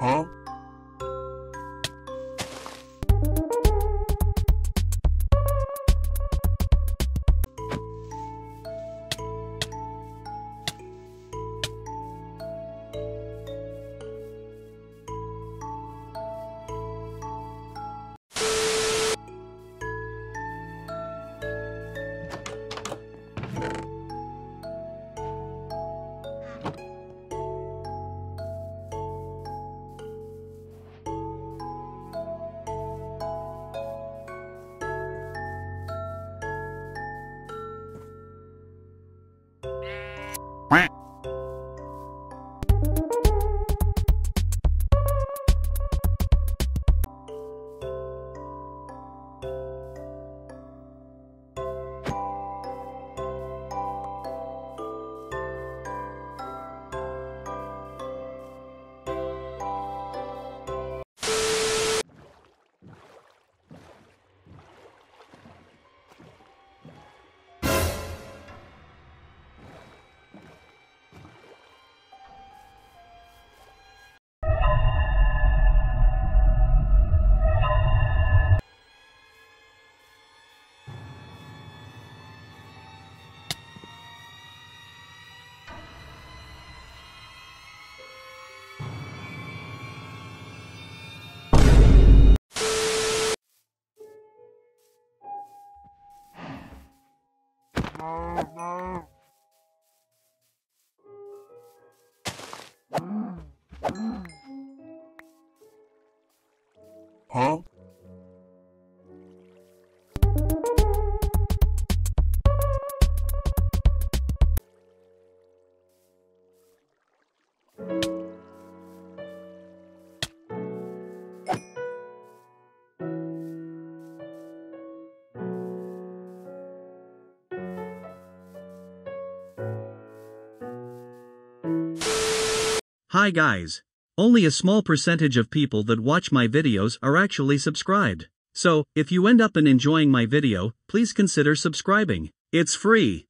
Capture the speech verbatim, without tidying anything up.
Huh? Huh? Hi guys. Only a small percentage of people that watch my videos are actually subscribed. So, if you end up in enjoying my video, please consider subscribing. It's free.